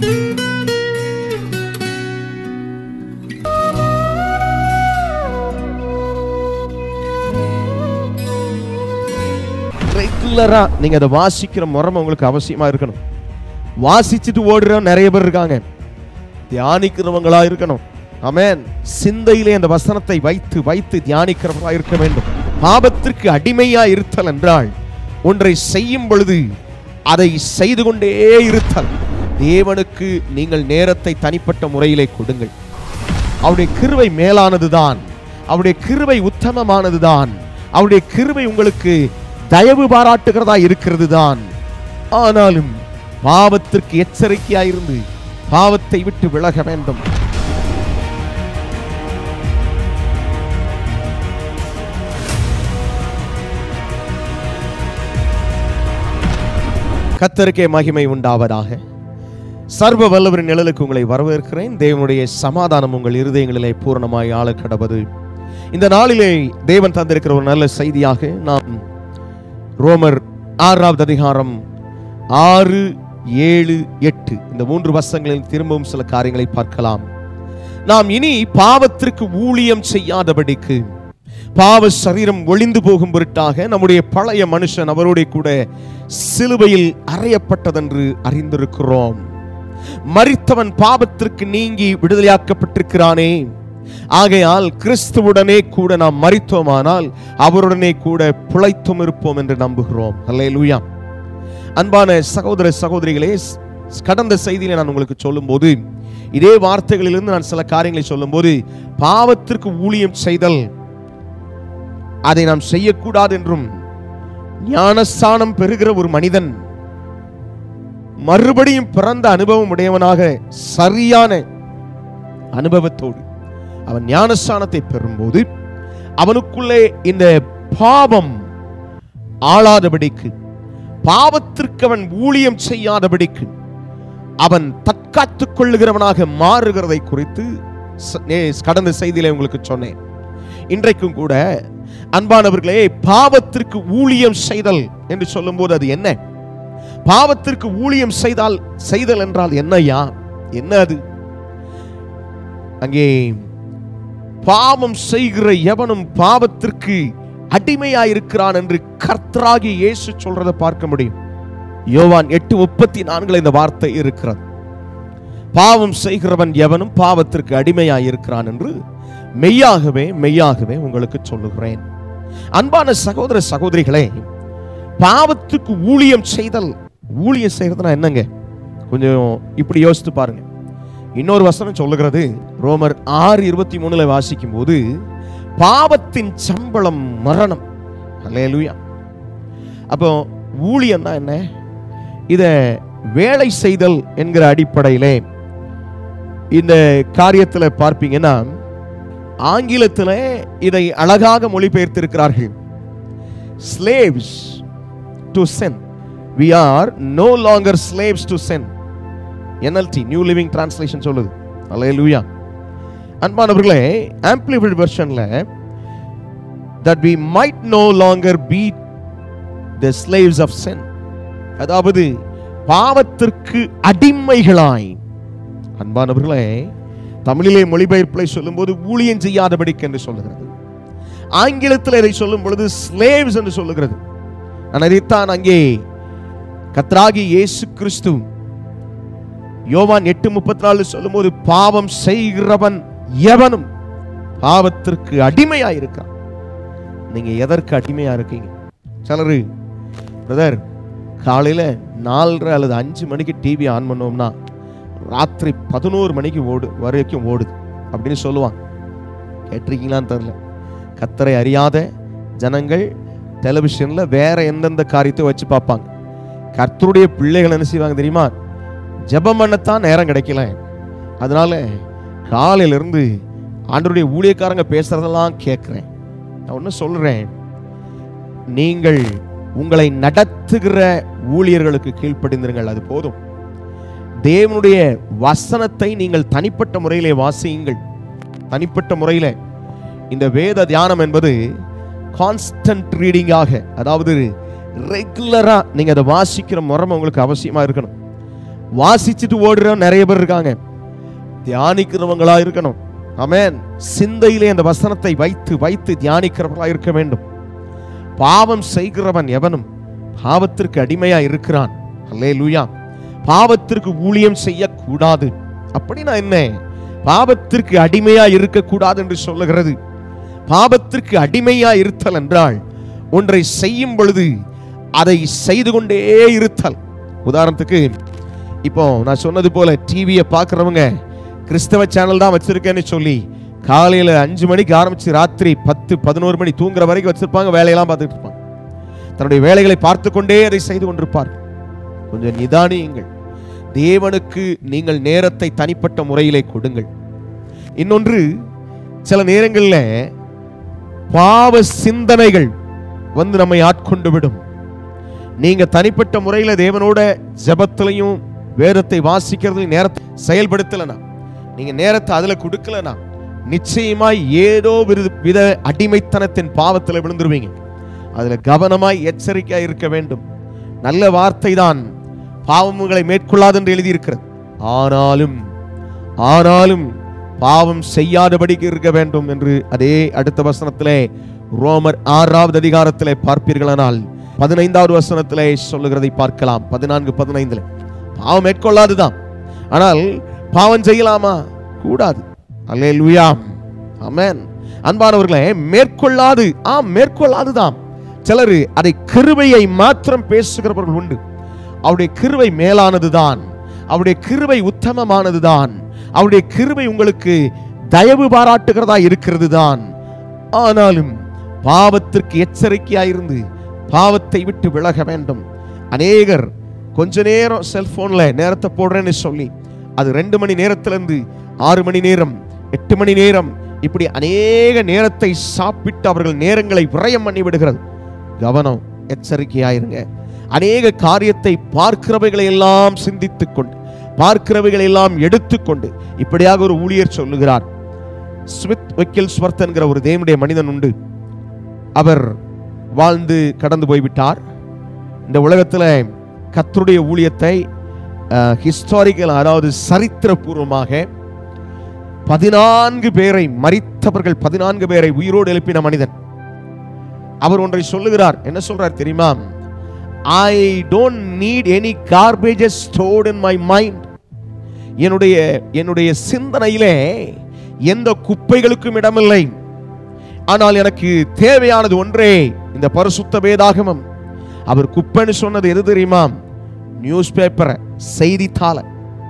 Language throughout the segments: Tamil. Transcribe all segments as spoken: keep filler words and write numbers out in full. Regular, you guys, the Vasikram Moram, you guys, Avasima, irukano. Vasichithu wordram, nareyabir irukanga. Dhyanikkiravangala irukano. Amen. Sindhaiyile and vasanatthai vaithu vaithu dhyanikkiravangala irukka vendum. பாவத்திற்கு அடிமையா இருத்தல் என்றால் ஒன்றை செய்யும் பொழுது அதை செய்து கொண்டே இருத்தல். தேவனுக்கு நீங்கள் நேரத்தை தனிப்பட்ட முறையிலே கொடுங்கள். அவருடைய கிருபை மேலானதுதான். அவருடைய கிருபை உத்தமமானதுதான். அவருடைய கிருபை உங்களுக்கு தயவு பாராட்டுகிறதா இருக்கிறது தான். ஆனாலும் பாவத்திற்கு எச்சரிக்கையாயிருந்து பாவத்தை விட்டு விலக வேண்டும். கர்த்தருக்கே மகிமை உண்டாவதாக. சர்வ வல்லவரின் நிழலுக்கு உங்களை வரவேற்கிறேன். தேவனுடைய சமாதானம் உங்கள் இருதயங்களிலே பூரணமாய் ஆள கடவது. இந்த நாளிலே தேவன் தந்திருக்கிற ஒரு நல்ல செய்தியாக நாம் ரோமர் ஆறாவது அதிகாரம் ஆறு ஏழு எட்டு இந்த மூன்று வசங்களில் திரும்பவும் சில காரியங்களை பார்க்கலாம். நாம் இனி பாவத்திற்கு ஊழியம் செய்யாதபடிக்கு பாவ சரீரம் ஒளிந்து போகும் பொருட்டாக நம்முடைய பழைய மனுஷன் அவரோட கூட சிலுவையில் அறையப்பட்டதென்று அறிந்திருக்கிறோம். மரித்தவன் பாவத்திற்கு நீங்கி விடுதலையாக்கப்பட்டிருக்கிறானே. ஆகையால் கிறிஸ்துவுடனே கூட நாம் மரித்தோமானால் அவருடனே கூட பிழைத்தும் இருப்போம் என்று நம்புகிறோம். அல்லேலூயா. அன்பான சகோதர சகோதரிகளே, கடந்த செய்தியிலே நான் உங்களுக்கு சொல்லும் போது இதே வார்த்தைகளிலிருந்து நான் சில காரியங்களை சொல்லும் போது பாவத்திற்கு ஊழியம் செய்தல் அதை நாம் செய்யக்கூடாது என்றும் ஞானஸ்தானம் பெறுகிற ஒரு மனிதன் மறுபடியும் பிறந்த அனுபவம் உடையவனாக சரியான அனுபவத்தோடு அவன் ஞானஸ்தானத்தை பெறும்போது அவனுக்குள்ளே இந்த பாவம் ஆளாதபடிக்கு பாவத்திற்கு அவன் ஊழியம் செய்யாதபடிக்கு அவன் தற்காத்துக் கொள்ளுகிறவனாக மாறுகிறதை குறித்து கடந்த செய்தியிலே உங்களுக்கு சொன்னேன். இன்றைக்கும் கூட அன்பானவர்களே, பாவத்திற்கு ஊழியம் செய்தல் என்று சொல்லும் போது அது என்ன? பாவத்திற்கு ஊழியம் செய்தால் செய்தல் என்றால் என்னையா? என்ன அது? அங்கே பாவம் செய்கிற எவனும் பாவத்திற்கு அடிமையாயிருக்கிறான் என்று கர்த்தராகிய இயேசு சொல்றதை பார்க்க முடியும். யோவான் எட்டு முப்பத்தி நான்குல இந்த வார்த்தை இருக்கிறது. பாவம் செய்கிறவன் எவனும் பாவத்திற்கு அடிமையாயிருக்கிறான் என்று மெய்யாகவே மெய்யாகவே உங்களுக்கு சொல்லுகிறேன். அன்பான சகோதர சகோதரிகளே, பாவத்துக்கு ஊழியம் செய்தல் ஊழியம் செய்கிறதுனா என்னங்க? கொஞ்சம் இப்படி யோசித்து பாருங்க. இன்னொரு வசனம் சொல்லுகிறது, ரோமர் ஆறு இருபத்தி மூணுல வாசிக்கும் போது பாவத்தின் சம்பளம் மரணம். அல்லேலூயா. அப்போ ஊழியம் தான் என்ன? இதை வேலை செய்தல் என்கிற அடிப்படையிலே இந்த காரியத்தில் பார்ப்பீங்கன்னா ஆங்கிலத்தில் இதை அழகாக மொழிபெயர்த்திருக்கிறார்கள். Slaves to sin. We are no longer slaves to sin. N L T, New Living Translation சொல்லுது. Hallelujah. அன்பானவர்களே, Amplified versionல that we might no longer be the slaves of sin. அதாவது பாவத்திற்கு அடிமைகளாய். அன்பானவர்களே, தமிழிலே மொழிபெயர்ப்பை சொல்லும் போது ஊழியம் செய்யாதபடிக்கு என்று சொல்லுகிறது. ஆங்கிலத்தில் இதை சொல்லும் பொழுது ஸ்லேவ்ஸ் என்று சொல்லுகிறது. ஆனால் இதைத்தான் அங்கே கர்த்தராகிய இயேசு கிறிஸ்து யோவான் எட்டு முப்பத்தி நாலு சொல்லும் போது பாவம் செய்கிறவன் எவனும் பாவத்திற்கு அடிமையாயிருக்கான். நீங்க எதற்கு அடிமையா இருக்கீங்க? சிலரு பிரதர் காலையில நாலரை அல்லது அஞ்சு மணிக்கு டிவி ஆன் பண்ணோம்னா ராத்திரி பதினோரு மணிக்கு ஓடு வரைக்கும் ஓடுது அப்படின்னு சொல்லுவாங்க. கேட்டிருக்கீங்களான்னு தெரியல. கர்த்தரை அறியாத ஜனங்கள் டெலிவிஷனில் வேற எந்தெந்த காரியத்தை வச்சு பார்ப்பாங்க. கர்த்தருடைய பிள்ளைகள் என்ன செய்வாங்க தெரியுமா? ஜெபம் பண்ணத்தான் நேரம் கிடைக்கல. அதனால காலையிலிருந்து ஆண்டவருடைய ஊழியக்காரங்க பேசுறதெல்லாம் கேட்குறேன். நான் ஒன்றும் சொல்கிறேன், நீங்கள் உங்களை நடத்துகிற ஊழியர்களுக்கு கீழ்ப்படிந்திருங்கள், அது போதும். தேவனுடைய வசனத்தை நீங்கள் தனிப்பட்ட முறையிலே வாசியுங்கள். தனிப்பட்ட முறையில் இந்த வேத தியானம் என்பது கான்ஸ்டன்ட் ரீடிங்காக, அதாவது ரெகுலராக நீங்கள் அதை வாசிக்கிற முறை உங்களுக்கு அவசியமாக இருக்கணும். வாசிச்சுட்டு ஓடுற நிறைய பேர் இருக்காங்க. தியானிக்கிறவங்களா இருக்கணும். ஆமென். சிந்தையிலே அந்த வசனத்தை வைத்து வைத்து தியானிக்கிறவர்களா இருக்க வேண்டும். பாவம் செய்கிறவன் எவனும் பாவத்திற்கு அடிமையா இருக்கிறான். அல்லேலூயா. பாவத்திற்கு ஊழியம் செய்யக்கூடாது. அப்படின்னா என்ன? பாவத்திற்கு அடிமையா இருக்கக்கூடாது என்று சொல்லுகிறது. பாவத்திற்கு அடிமையா இருத்தல் என்றால் ஒன்றை செய்யும் பொழுது அதை செய்து கொண்டே இருத்தல். உதாரணத்துக்கு இப்போ நான் சொன்னது போல டிவியை பார்க்குறவங்க கிறிஸ்தவ சேனல் தான் வச்சிருக்கேன்னு சொல்லி காலையில் அஞ்சு மணிக்கு ஆரம்பித்து ராத்திரி பத்து பதினோரு மணி தூங்குற வரைக்கும் வச்சிருப்பாங்க. வேலையெல்லாம் பார்த்துட்டு இருப்பாங்க. தன்னுடைய வேலைகளை பார்த்து கொண்டே அதை செய்து கொண்டிருப்பார். கொஞ்சம் நிதானியுங்கள். தேவனுக்கு நீங்கள் நேரத்தை தனிப்பட்ட முறையிலே கொடுங்கள். இன்னொன்று, சில நேரங்களில் பாவ சிந்தனைகள் வந்து நம்மை ஆட்கொண்டு விடும். நீங்கள் தனிப்பட்ட முறையில் தேவனோட ஜபத்திலையும் வேதத்தை வாசிக்கிறதுலையும் நேரத்தை செயல்படுத்தலைனா, நீங்கள் நேரத்தை அதில் கொடுக்கலனா, நிச்சயமாக ஏதோ வித அடிமைத்தனத்தின் பாவத்தில் விழுந்துருவீங்க. அதில் கவனமாய் எச்சரிக்கையாக இருக்க வேண்டும். நல்ல வார்த்தை தான் பாவங்களை மேற்கொள்ளாது என்று எழுதியிருக்கிறது. ஆனாலும் ஆனாலும் பாவம் செய்யாதபடிக்கு இருக்க வேண்டும் என்று அதே அடுத்த வசனத்திலே ரோமர் ஆறாவது அதிகாரத்திலே பார்ப்பீர்களானால் பதினைந்தாவது வசனத்திலே சொல்லுகிறதை பார்க்கலாம். பதினான்கு பதினைந்துல பாவம் மேற்கொள்ளாதுதான், ஆனால் பாவம் செய்யலாமா? கூடாது. அல்லேலூயா. ஆமென். அன்பானவர்களே, மேற்கொள்ளாது. ஆம், மேற்கொள்ளாதுதான். சிலர் அதை கிருபையை மாத்திரம் பேசுகிறவர்கள் உண்டு. அவருடைய கிருபை மேலானதுதான், அவருடைய கிருபை உத்தமமானதுதான், அவருடைய கிருபை உங்களுக்கு தயவு பாராட்டுகிறதா இருக்கிறது தான். ஆனாலும் பாவத்திற்கு எச்சரிக்கையாயிருந்து பாவத்தை விட்டு விலக வேண்டும். அநேகர் கொஞ்ச நேரம் செல்போன்ல நேரத்தை போடுறேன்னு சொல்லி அது ரெண்டு மணி நேரத்திலிருந்து ஆறு மணி நேரம் எட்டு மணி நேரம் இப்படி அநேக நேரத்தை சாப்பிட்டு அவர்கள் நேரங்களை விரயம் பண்ணி விடுகிறது. கவனம், எச்சரிக்கையாயிருங்க. அநேக காரியத்தை பார்க்கிறவைகளை எல்லாம் சிந்தித்துக் கொண்டு பார்க்கிறவைகளை எல்லாம் எடுத்துக்கொண்டு இப்படியாக ஒரு ஊழியர் சொல்லுகிறார். ஸ்மித் விக்கில்ஸ்வர்த் என்கிற ஒரு தேவனுடைய மனிதன் உண்டு. அவர் வாழ்ந்து கடந்து போய்விட்டார். இந்த உலகத்தில் கர்த்தருடைய ஊழியத்தை ஹிஸ்டாரிக்கல், அதாவது சரித்திரபூர்வமாக பதினான்கு பேரை மரித்தவர்கள் பதினான்கு பேரை உயிரோடு எழுப்பின மனிதன். அவர் ஒன்றை சொல்லுகிறார். என்ன சொல்றார் தெரியுமா? I don't need any garbage stored in my mind. என்னுடைய என்னுடைய சிந்தனையிலே எந்த குப்பைகளுக்கும் இடமில்லை. ஆனால் எனக்கு தேவையானது ஒன்றே, இந்த பரிசுத்த வேதாகமம். அவர் குப்பைன்னு சொன்னது எது தெரியுமா? நியூஸ் பேப்பரை, செய்தித்தாளை.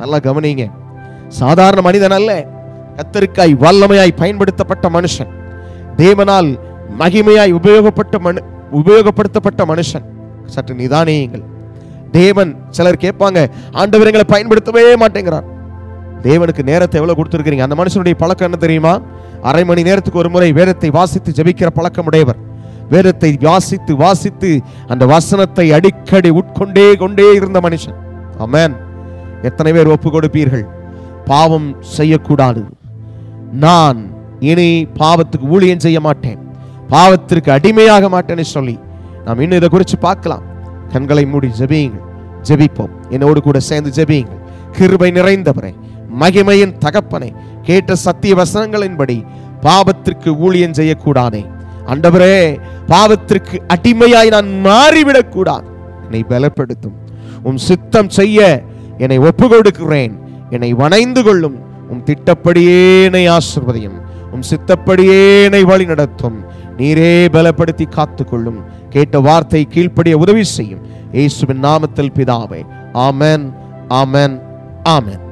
நல்லா கவனிங்க. சாதாரண மனிதன் அல்ல, கர்த்தருக்காய் வல்லமையாய் பயன்படுத்தப்பட்ட மனுஷன், தேவனால் மகிமையாய் உபயோகப்பட்ட மனு உபயோகப்படுத்தப்பட்ட மனுஷன். சற்று நிதானியுங்கள். தேவன், சிலர் கேட்பாங்க, ஆண்டவர் எங்களை பயன்படுத்தவே மாட்டேங்கிறார். தேவனுக்கு நேரத்தை எவ்வளவு கொடுத்துருக்கிறீங்க? அந்த மனுஷனுடைய பழக்கம் என்ன தெரியுமா? அரை மணி நேரத்துக்கு ஒரு முறை வேதத்தை வாசித்து ஜெபிக்கிற பழக்கம் உடையவர். வேதத்தை வாசித்து வாசித்து அந்த வசனத்தை அடிக்கடி உட்கொண்டே கொண்டே இருந்த மனுஷன். ஆமென். எத்தனை பேர் ஒப்பு கொடுப்பீர்கள்? பாவம் செய்யக்கூடாது. நான் இனி பாவத்துக்கு ஊழியம் செய்ய மாட்டேன், பாவத்திற்கு அடிமையாக மாட்டேன்னு சொல்லி நாம் இன்னும் இதை குறித்து பார்க்கலாம். கண்களை மூடி ஜெபியுங்கள். ஜெபிப்போம். என்னோடு கூட சேர்ந்து ஜெபியுங்கள். கிருபை நிறைந்தவரே, மகிமையின் தகப்பனை, கேட்ட சத்திய வசனங்களின்படி பாவத்திற்கு ஊழியம் செய்யக்கூடாதே ஆண்டவரே. பாவத்திற்கு அடிமையாய் நான் மாறிவிடக் கூடாது. என்னை பலப்படுத்தும். உம் சித்தம் செய்ய என்னை ஒப்பு கொடுக்கிறேன். என்னை வணைந்து கொள்ளும். உம் திட்டப்படியே என்னை ஆசீர்வதியும். உம் சித்தப்படியே என்னை வழி நடத்தும். நீரே பலப்படுத்தி காத்துக்கொள்ளும். கேட்ட வார்த்தை கீழ்ப்படிய உதவி செய்யும். இயேசுவின் நாமத்தில் பிதாவே, ஆமென், ஆமென், ஆமென்.